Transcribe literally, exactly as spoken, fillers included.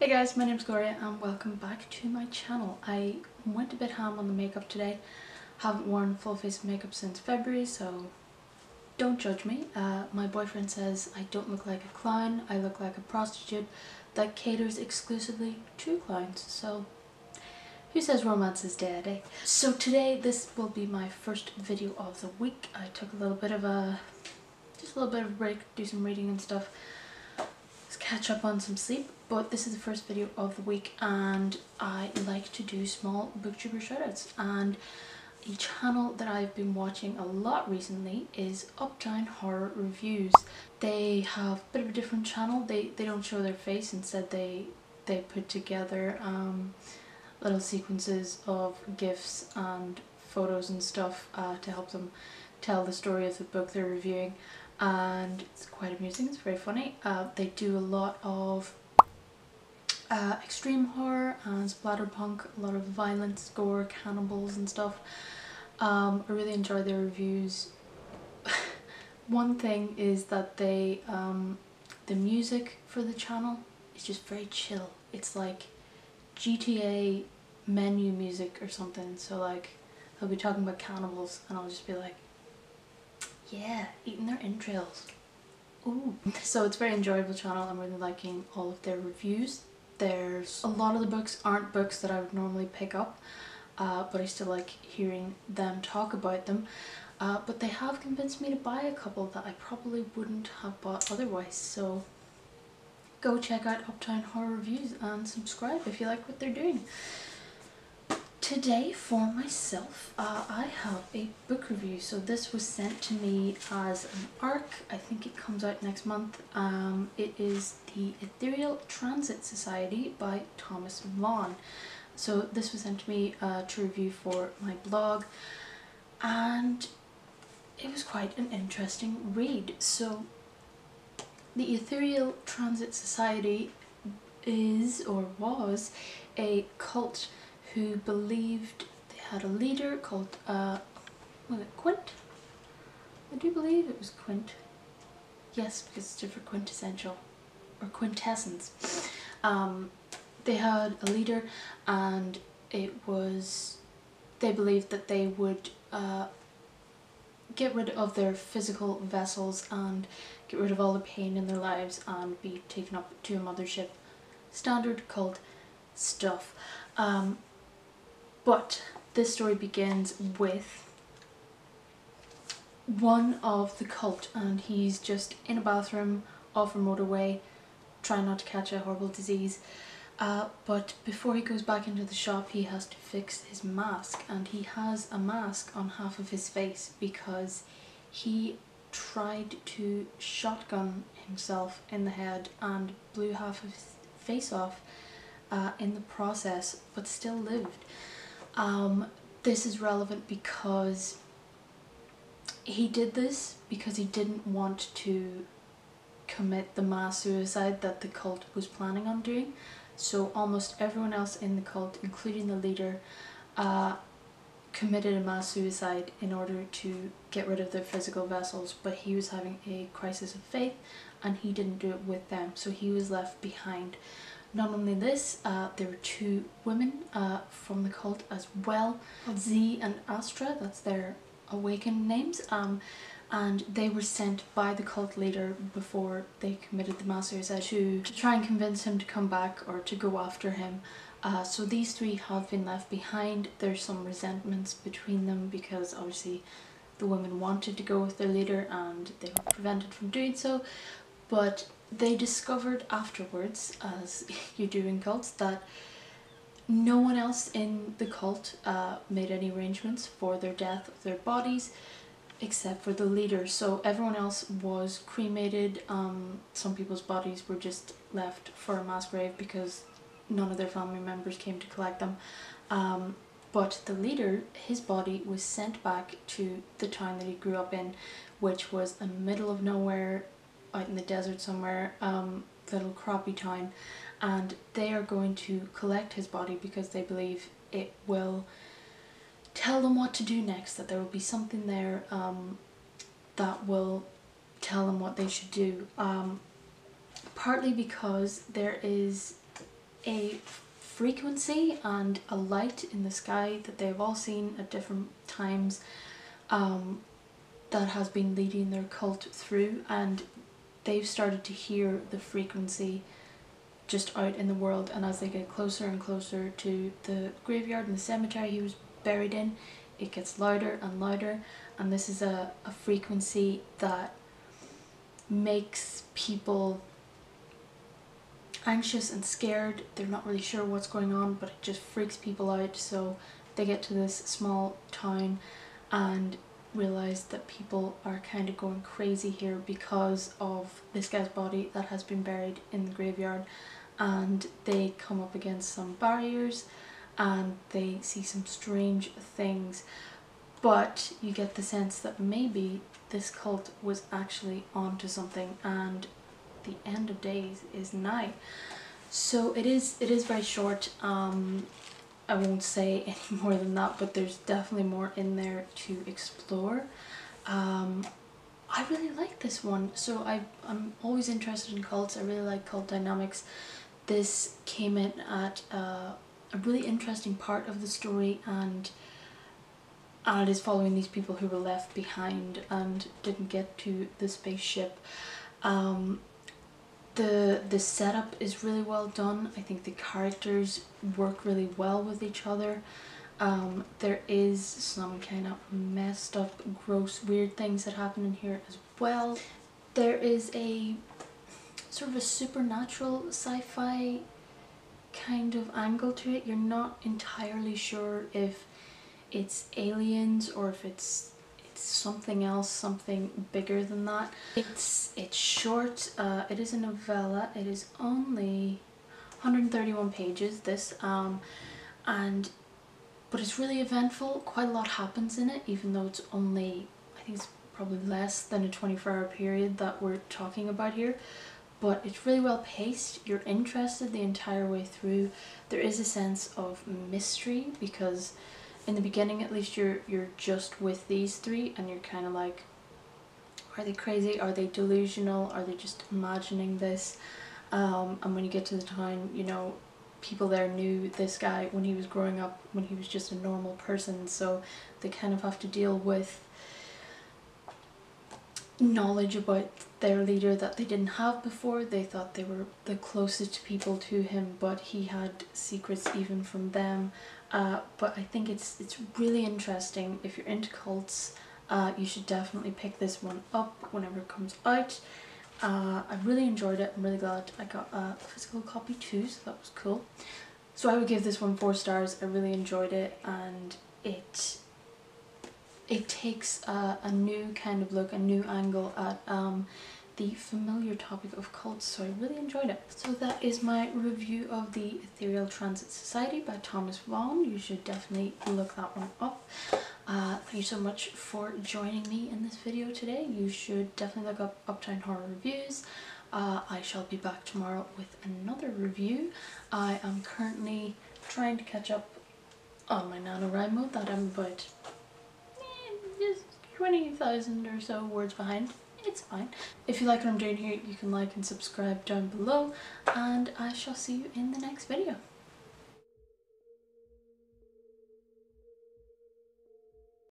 Hey guys, my name's Gloria and welcome back to my channel. I went a bit ham on the makeup today. Haven't worn full face makeup since February, so don't judge me. Uh, my boyfriend says I don't look like a clown, I look like a prostitute that caters exclusively to clowns, so who says romance is dead, eh? So today this will be my first video of the week. I took a little bit of a, just a little bit of a break, do some reading and stuff, catch up on some sleep, but this is the first video of the week and I like to do small booktuber shoutouts, and a channel that I've been watching a lot recently is Uptown Horror Reviews. They have a bit of a different channel. They they don't show their face, instead they they put together um, little sequences of GIFs and photos and stuff uh, to help them tell the story of the book they're reviewing. And it's quite amusing, it's very funny. Uh, they do a lot of uh, extreme horror and splatterpunk, a lot of violence, gore, cannibals and stuff. Um, I really enjoy their reviews. One thing is that they, um, the music for the channel is just very chill. It's like G T A menu music or something. So like, they'll be talking about cannibals and I'll just be like, yeah, eating their entrails. Ooh. So it's a very enjoyable channel. I'm really liking all of their reviews. There's a lot of the books aren't books that I would normally pick up, uh, but I still like hearing them talk about them. Uh, but they have convinced me to buy a couple that I probably wouldn't have bought otherwise. So go check out Uptown Horror Reviews and subscribe if you like what they're doing. Today for myself, uh, I have a book review. So this was sent to me as an ARC. I think it comes out next month. Um, it is The Ethereal Transit Society by Thomas Vaughn. So this was sent to me uh, to review for my blog, and it was quite an interesting read. So The Ethereal Transit Society is, or was, a cult who believed they had a leader called, uh, was it Quint? I do believe it was Quint. Yes, because it's different, quintessential, or quintessence. Um, they had a leader, and it was, they believed that they would uh, get rid of their physical vessels and get rid of all the pain in their lives and be taken up to a mothership. Standard cult stuff. Um, But this story begins with one of the cult, and he's just in a bathroom off a motorway, trying not to catch a horrible disease. Uh, but before he goes back into the shop, he has to fix his mask, and he has a mask on half of his face because he tried to shotgun himself in the head and blew half of his face off uh, in the process, but still lived. Um, this is relevant because he did this because he didn't want to commit the mass suicide that the cult was planning on doing. So almost everyone else in the cult, including the leader, uh, committed a mass suicide in order to get rid of their physical vessels, but he was having a crisis of faith and he didn't do it with them, so he was left behind. Not only this, uh, there were two women uh, from the cult as well, Z and Astra, that's their awakened names, um, and they were sent by the cult leader before they committed the mass suicide to, to try and convince him to come back or to go after him. Uh, so these three have been left behind. There's some resentments between them because obviously the women wanted to go with their leader and they were prevented from doing so, but they discovered afterwards, as you do in cults, that no one else in the cult uh, made any arrangements for their death of their bodies except for the leader. So everyone else was cremated. Um, some people's bodies were just left for a mass grave because none of their family members came to collect them. Um, but the leader, his body was sent back to the town that he grew up in, which was in the middle of nowhere, out in the desert somewhere, um, little crappie town, and they are going to collect his body because they believe it will tell them what to do next, that there will be something there um, that will tell them what they should do. Um, partly because there is a frequency and a light in the sky that they've all seen at different times, um, that has been leading their cult through, and they've started to hear the frequency just out in the world. And as they get closer and closer to the graveyard and the cemetery he was buried in, it gets louder and louder, and this is a, a frequency that makes people anxious and scared. They're not really sure what's going on, but it just freaks people out. So they get to this small town and realize that people are kind of going crazy here because of this guy's body that has been buried in the graveyard, and they come up against some barriers and they see some strange things. But you get the sense that maybe this cult was actually onto something, and the end of days is nigh. So it is it is very short. um I won't say any more than that, but there's definitely more in there to explore. Um, I really like this one. So I, I'm always interested in cults. I really like cult dynamics. This came in at uh, a really interesting part of the story, and, and it is following these people who were left behind and didn't get to the spaceship. Um, The, the setup is really well done. I think the characters work really well with each other. Um, there is some kind of messed up, gross, weird things that happen in here as well. There is a sort of a supernatural sci-fi kind of angle to it. You're not entirely sure if it's aliens or if it's something else, something bigger than that. It's it's short. Uh, it is a novella. It is only one hundred thirty-one pages. This um, and but it's really eventful. Quite a lot happens in it, even though it's only, I think it's probably less than a twenty-four hour period that we're talking about here. But it's really well paced. You're interested the entire way through. There is a sense of mystery because, in the beginning at least, you're you're just with these three and you're kind of like, are they crazy? Are they delusional? Are they just imagining this? Um, and when you get to the town, you know, people there knew this guy when he was growing up, when he was just a normal person, so they kind of have to deal with knowledge about their leader that they didn't have before. They thought they were the closest people to him, but he had secrets even from them. Uh, but I think it's it's really interesting. If you're into cults, uh, you should definitely pick this one up whenever it comes out. Uh, I really enjoyed it. I'm really glad I got a physical copy too, so that was cool. So I would give this one four stars. I really enjoyed it, and it it takes a, a new kind of look, a new angle at um, the familiar topic of cults, so I really enjoyed it. So that is my review of The Ethereal Transit Society by Thomas Vaughn. You should definitely look that one up. Uh, thank you so much for joining me in this video today. You should definitely look up Uptown Horror Reviews. Uh, I shall be back tomorrow with another review. I am currently trying to catch up on my NaNoWriMo that I'm about eh, twenty thousand or so words behind. It's fine. If you like what I'm doing here, you can like and subscribe down below, and I shall see you in the next video.